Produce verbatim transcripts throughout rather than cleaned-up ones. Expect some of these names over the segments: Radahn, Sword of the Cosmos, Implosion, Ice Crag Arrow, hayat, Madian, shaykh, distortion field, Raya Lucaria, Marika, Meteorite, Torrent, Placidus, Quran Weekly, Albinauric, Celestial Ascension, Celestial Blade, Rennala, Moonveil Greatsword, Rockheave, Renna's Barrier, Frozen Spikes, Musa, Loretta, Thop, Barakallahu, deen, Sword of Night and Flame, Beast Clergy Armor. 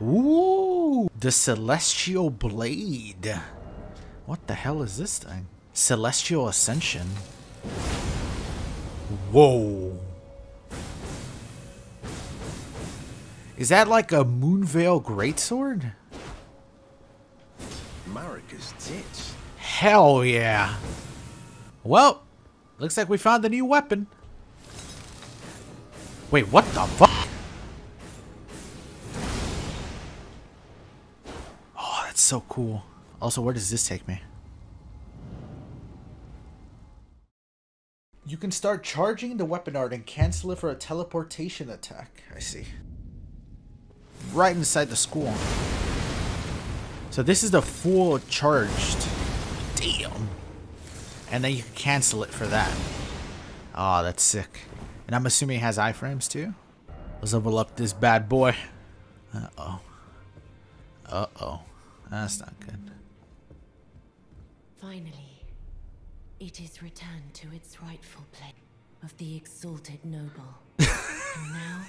Ooh, the Celestial Blade. What the hell is this thing? Celestial Ascension. Whoa. Is that like a Moonveil Greatsword? Marika's tits. Hell yeah. Well, looks like we found a new weapon. Wait, what the fuck? Oh, that's so cool. Also, where does this take me? You can start charging the weapon art and cancel it for a teleportation attack. I see. Right inside the school. So this is the full charged. Damn. And then you can cancel it for that. Oh, that's sick. And I'm assuming it has iframes too. Let's level up this bad boy. Uh-oh. Uh-oh. That's not good. Finally, it is returned to its rightful place of the exalted noble. And now,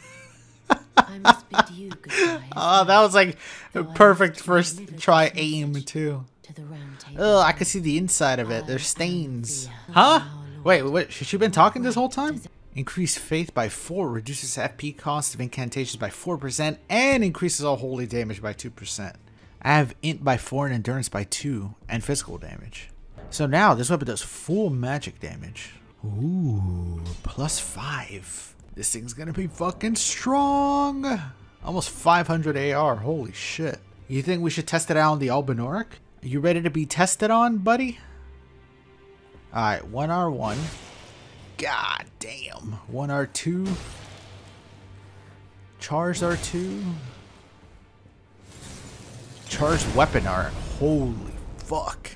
I must bid you goodbye. Oh, that was like a perfect first try aim too. Oh, I could see the inside of it. There's stains. Huh? Wait, what? Should she have been talking this whole time? Increase faith by four, reduces F P cost of incantations by four percent, and increases all holy damage by two percent. I have int by four and endurance by two, and physical damage. So now this weapon does full magic damage. Ooh, plus five. This thing's gonna be fucking strong. Almost five hundred A R, holy shit. You think we should test it out on the Albinauric? Are you ready to be tested on, buddy? Alright, one R one. God damn. one R two. Charge R two. Charged weapon art. Holy fuck.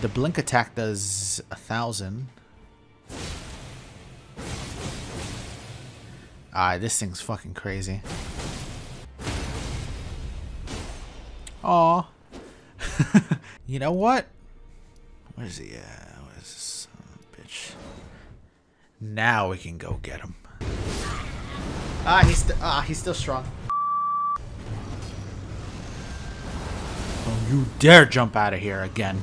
The blink attack does a thousand. Alright, this thing's fucking crazy. Aw. You know what? Where is he at? Where is this son of a bitch? Now we can go get him. Ah, he's st ah, he's still strong. Don't you dare jump out of here again.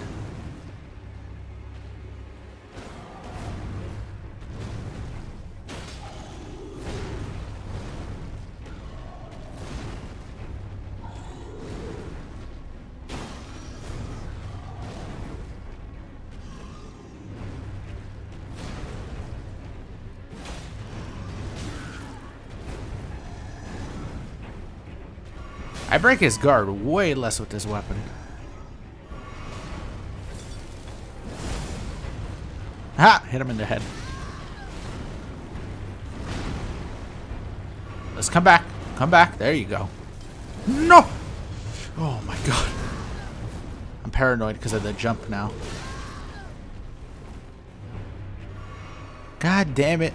I break his guard way less with this weapon. Ha! Hit him in the head. Let's come back. Come back. There you go. No! Oh my god. I'm paranoid because of the jump now. God damn it.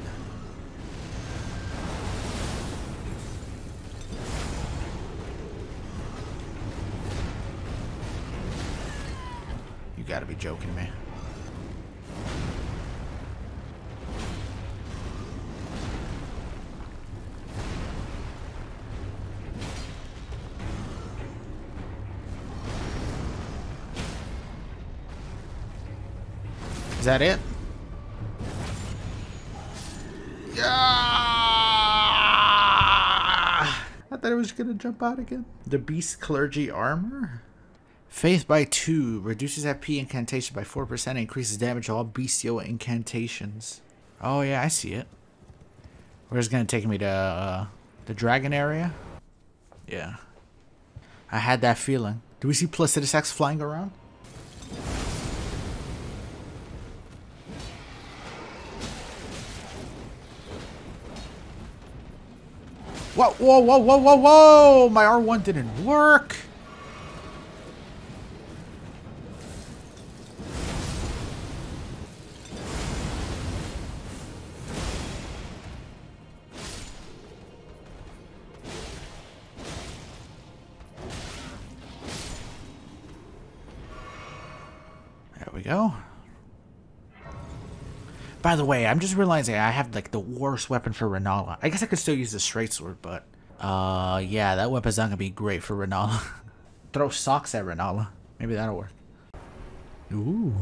Gotta be joking me. Is that it? Yeah! I thought I was gonna jump out again. The Beast Clergy Armor? Faith by two, reduces F P incantation by four percent, increases damage to all bestial incantations. Oh yeah, I see it. Where's it gonna take me to uh, the dragon area? Yeah. I had that feeling. Do we see Placidus X flying around? Whoa, whoa, whoa, whoa, whoa, whoa! My R one didn't work! There we go. By the way, I'm just realizing I have like the worst weapon for Rennala. I guess I could still use the straight sword, but uh, yeah, that weapon's not gonna be great for Rennala. Throw socks at Rennala. Maybe that'll work. Ooh,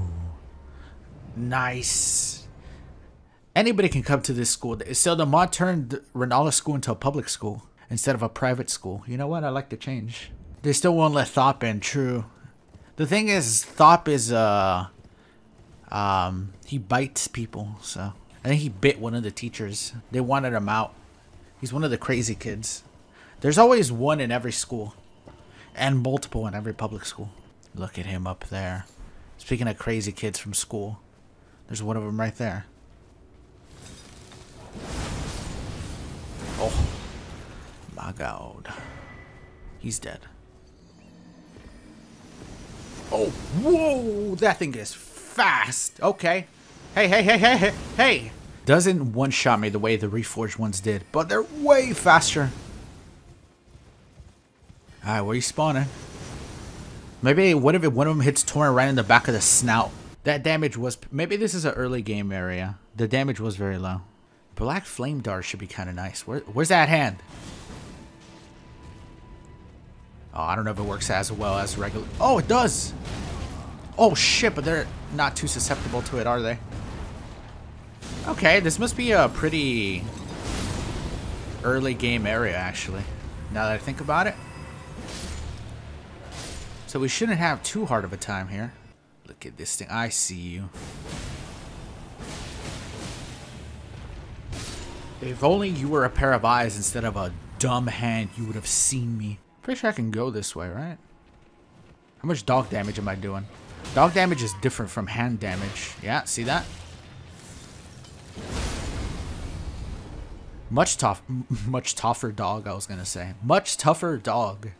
nice. Anybody can come to this school. So the mod turned Rennala school into a public school instead of a private school. You know what? I like the change. They still won't let Thop in. True. The thing is, Thop is uh, um, he bites people. So I think he bit one of the teachers. They wanted him out. He's one of the crazy kids. There's always one in every school, and multiple in every public school. Look at him up there. Speaking of crazy kids from school, there's one of them right there. Oh, my God. He's dead. Oh, whoa! That thing is fast! Okay. Hey, hey, hey, hey, hey, hey! Doesn't one-shot me the way the Reforged ones did, but they're way faster. Alright, where are you spawning? Maybe what if one of them hits Torrent right in the back of the snout? That damage was... Maybe this is an early game area. The damage was very low. Black Flame Dart should be kind of nice. Where, where's that hand? Oh, I don't know if it works as well as regular... Oh, it does! Oh, shit, but they're not too susceptible to it, are they? Okay, this must be a pretty early game area, actually. Now that I think about it. So we shouldn't have too hard of a time here. Look at this thing. I see you. If only you were a pair of eyes instead of a dumb hand, you would have seen me. Pretty sure I can go this way, right? How much dog damage am I doing? Dog damage is different from hand damage. Yeah, see that? Much tough, much tougher dog, I was gonna say. Much tougher dog.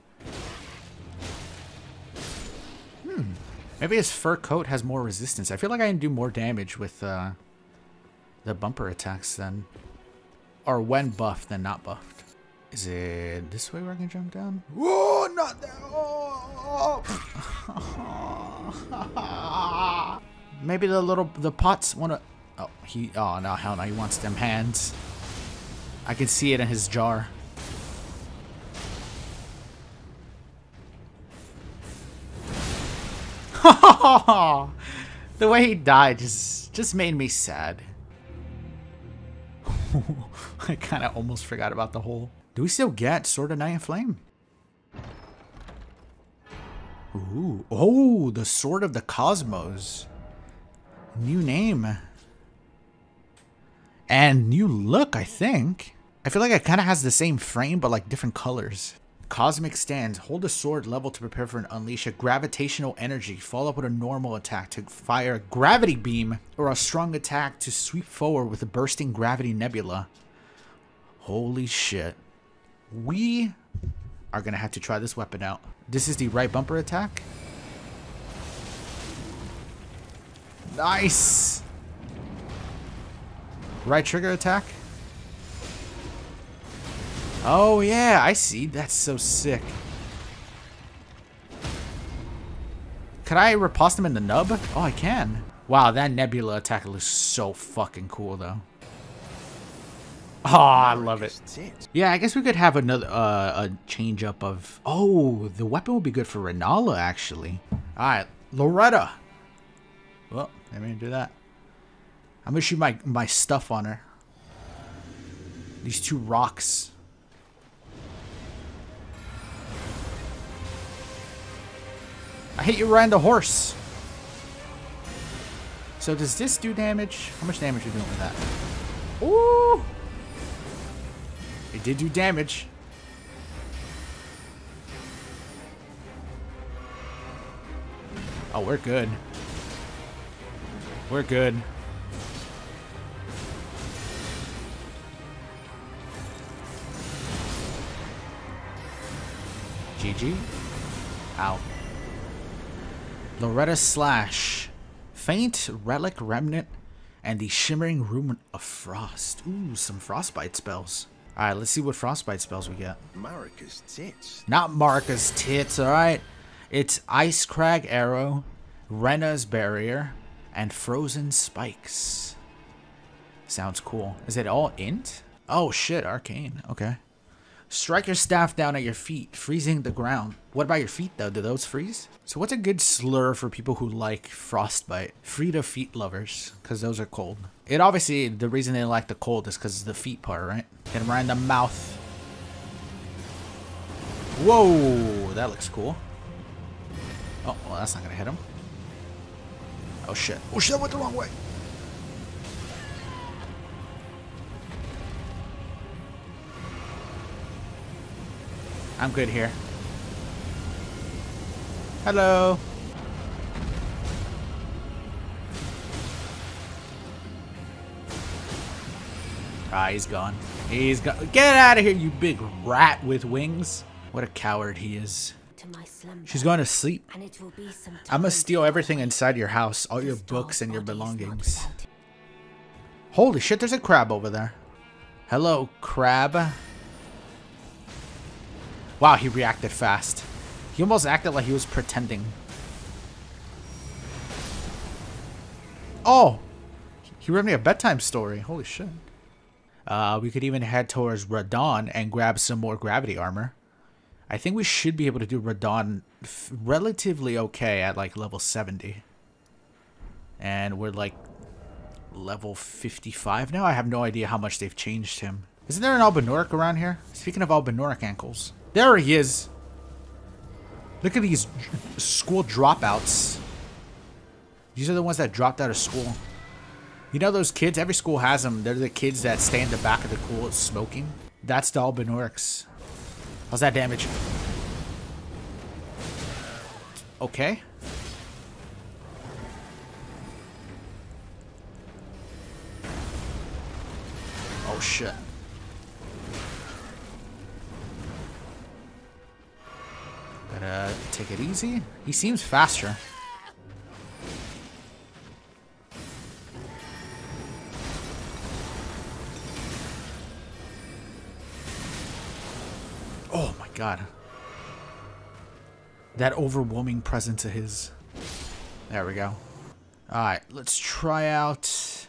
Maybe his fur coat has more resistance. I feel like I can do more damage with uh, the bumper attacks than... Or when buffed than not buffed. Is it this way where I can jump down? Whoa, not that! Oh. Maybe the little... The pots want to... Oh, he... Oh, no, hell no. He wants them hands. I can see it in his jar. Oh, the way he died just just made me sad. I kind of almost forgot about the hole. Do we still get Sword of Night and Flame? Ooh. Oh, the Sword of the Cosmos. New name. And new look, I think. I feel like it kind of has the same frame, but like different colors. Cosmic Stands. Hold a sword level to prepare for an unleash a gravitational energy. Follow up with a normal attack to fire a gravity beam or a strong attack to sweep forward with a bursting gravity nebula. Holy shit. We are going to have to try this weapon out. This is the right bumper attack. Nice. Right trigger attack. Oh, yeah, I see. That's so sick. Can I riposte him in the nub? Oh, I can. Wow, that nebula attack looks so fucking cool, though. Oh, I love it. Yeah, I guess we could have another uh, a change-up of... Oh, the weapon would be good for Rennala, actually. All right, Loretta. Well, let me do that. I'm going to shoot my, my stuff on her. These two rocks... I hit you right on the horse. So does this do damage? How much damage are you doing with that? Ooh! It did do damage. Oh, we're good. We're good. G G. Out. Loretta Slash, Faint, Relic, Remnant, and the Shimmering Ruin of Frost. Ooh, some Frostbite spells. All right, let's see what Frostbite spells we get. Marika's Tits. Not Marika's Tits, all right? It's Ice Crag Arrow, Renna's Barrier, and Frozen Spikes. Sounds cool. Is it all int? Oh shit, arcane. Okay. Strike your staff down at your feet, freezing the ground. What about your feet, though? Do those freeze? So what's a good slur for people who like frostbite? Free to feet lovers, because those are cold. It obviously, the reason they like the cold is because it's the feet part, right? Hit him right in the mouth. Whoa, that looks cool. Oh, well, that's not going to hit him. Oh, shit. Oh, shit, I went the wrong way. I'm good here. Hello. Ah, he's gone. He's gone. Get out of here, you big rat with wings. What a coward he is. To my slumber, she's going to sleep. And it will be some time. I'm gonna steal everything inside your house, all your books and your belongings. Holy shit, there's a crab over there. Hello, crab. Wow, he reacted fast. He almost acted like he was pretending. Oh! He read me a bedtime story. Holy shit. Uh, we could even head towards Radahn and grab some more gravity armor. I think we should be able to do Radahn f relatively okay at like level seventy. And we're like level fifty-five now? I have no idea how much they've changed him. Isn't there an Albinauric around here? Speaking of Albinauric ankles. There he is. Look at these school dropouts. These are the ones that dropped out of school. You know those kids? Every school has them. They're the kids that stay in the back of the pool smoking. That's the Albinaurics. How's that damage? Okay. Oh, shit. Gotta take it easy. He seems faster. Oh my god. That overwhelming presence of his. There we go. Alright, let's try out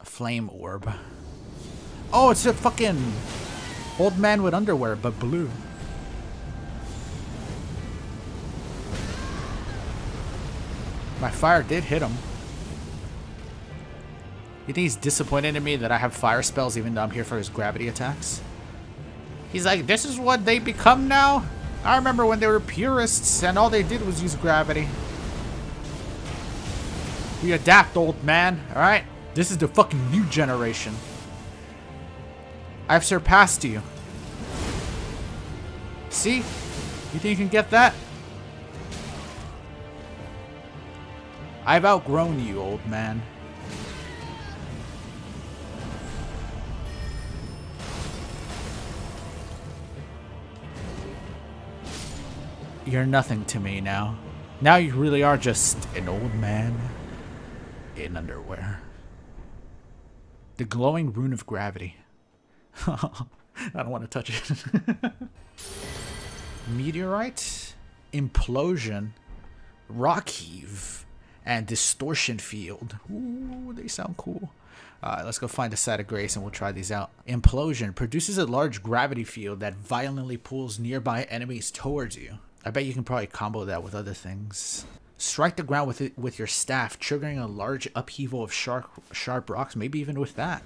a flame orb. Oh, it's a fucking old man with underwear, but blue. My fire did hit him. You think he's disappointed in me that I have fire spells even though I'm here for his gravity attacks? He's like, this is what they become now? I remember when they were purists and all they did was use gravity. We adapt, old man, alright? This is the fucking new generation. I've surpassed you. See? You think you can get that? I've outgrown you, old man. You're nothing to me now. Now you really are just an old man in underwear. The glowing rune of gravity. I don't want to touch it. Meteorite, Implosion, Rockheave, and distortion field. Ooh, they sound cool. Uh, let's go find a side of grace and we'll try these out. Implosion produces a large gravity field that violently pulls nearby enemies towards you. I bet you can probably combo that with other things. Strike the ground with it with your staff, triggering a large upheaval of sharp, sharp rocks. Maybe even with that.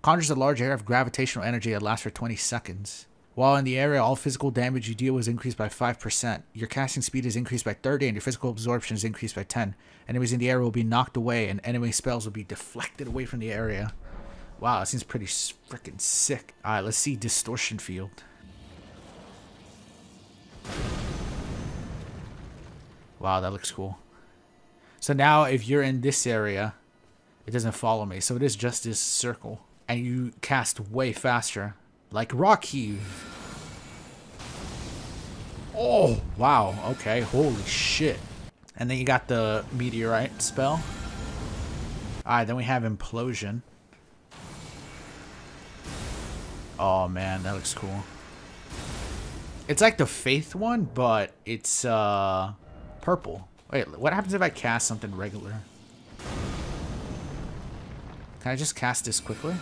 Conjures a large area of gravitational energy that lasts for twenty seconds. While in the area, all physical damage you deal is increased by five percent. Your casting speed is increased by thirty and your physical absorption is increased by ten. Enemies in the area will be knocked away and enemy spells will be deflected away from the area. Wow, that seems pretty freaking sick. Alright, let's see distortion field. Wow, that looks cool. So now if you're in this area, it doesn't follow me. So it is just this circle. And you cast way faster. Like Rockheave. Oh, wow. Okay, holy shit. And then you got the Meteorite spell. Alright, then we have Implosion. Oh, man, that looks cool. It's like the Faith one, but it's uh, purple. Wait, what happens if I cast something regular? Can I just cast this quickly?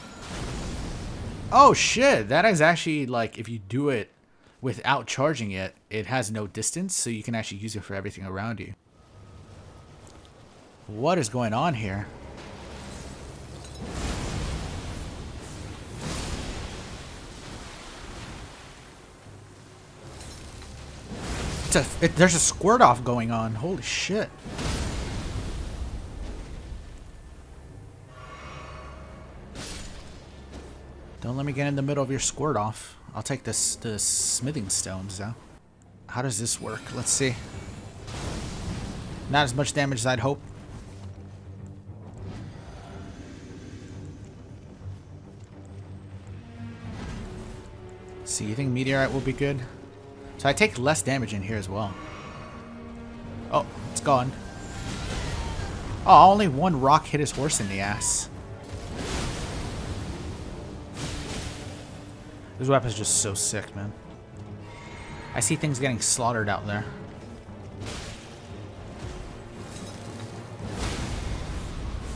Oh shit, that is actually, like, if you do it without charging it, it has no distance, so you can actually use it for everything around you. What is going on here? It's a, it, there's a squirt off going on. Holy shit. Don't let me get in the middle of your squirt off. I'll take this, the smithing stones though. How does this work? Let's see. Not as much damage as I'd hope. Let's see, you think Meteorite will be good? So I take less damage in here as well. Oh, it's gone. Oh, only one rock hit his horse in the ass. This weapon's just so sick, man. I see things getting slaughtered out there.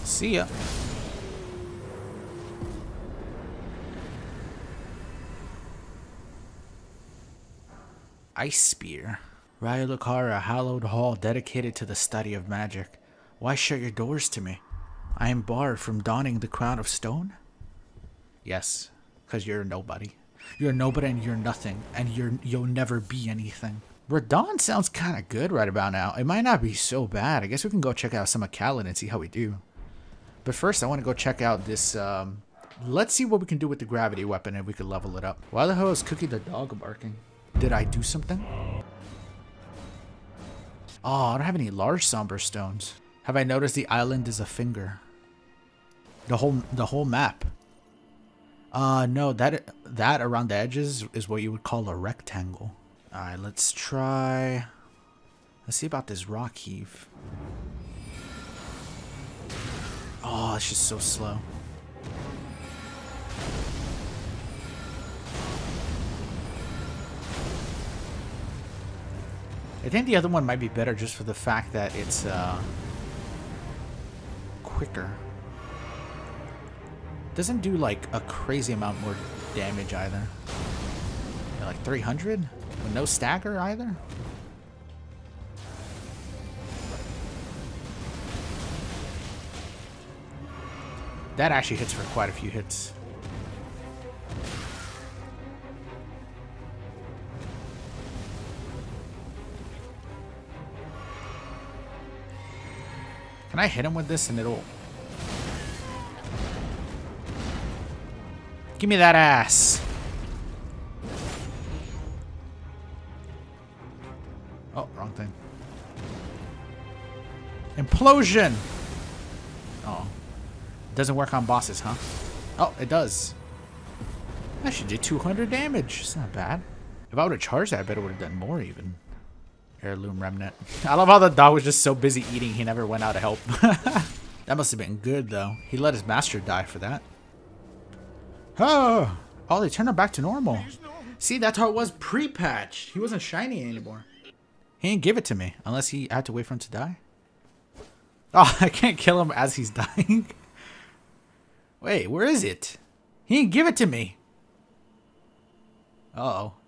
See ya. Ice Spear. Raya Lucaria, hallowed hall dedicated to the study of magic. Why shut your doors to me? I am barred from donning the crown of stone? Yes, because you're nobody. You're nobody and you're nothing, and you're, you'll never be anything. Radahn sounds kind of good right about now. It might not be so bad. I guess we can go check out some of Kaladin and see how we do. But first, I want to go check out this, um... let's see what we can do with the gravity weapon and we can level it up. Why the hell is Cookie the dog barking? Did I do something? Oh, I don't have any large somber stones. Have I noticed the island is a finger? The whole, the whole map. Uh, no, that, that around the edges is what you would call a rectangle. Alright, let's try... Let's see about this Rockheave. Oh, it's just so slow. I think the other one might be better just for the fact that it's, uh... quicker. Doesn't do, like, a crazy amount more damage either. Yeah, like three hundred? With no stagger either? That actually hits for quite a few hits. Can I hit him with this and it'll... Give me that ass! Oh, wrong thing. Implosion! Oh. Doesn't work on bosses, huh? Oh, it does. I should do two hundred damage. It's not bad. If I would have charged that, I bet it would have done more even. Heirloom remnant. I love how the dog was just so busy eating he never went out to help. That must have been good though. He let his master die for that. Oh, oh, they turned him back to normal. See, that's how it was pre-patched. He wasn't shiny anymore. He didn't give it to me unless he had to wait for him to die. Oh, I can't kill him as he's dying. Wait, where is it? He didn't give it to me. Uh oh.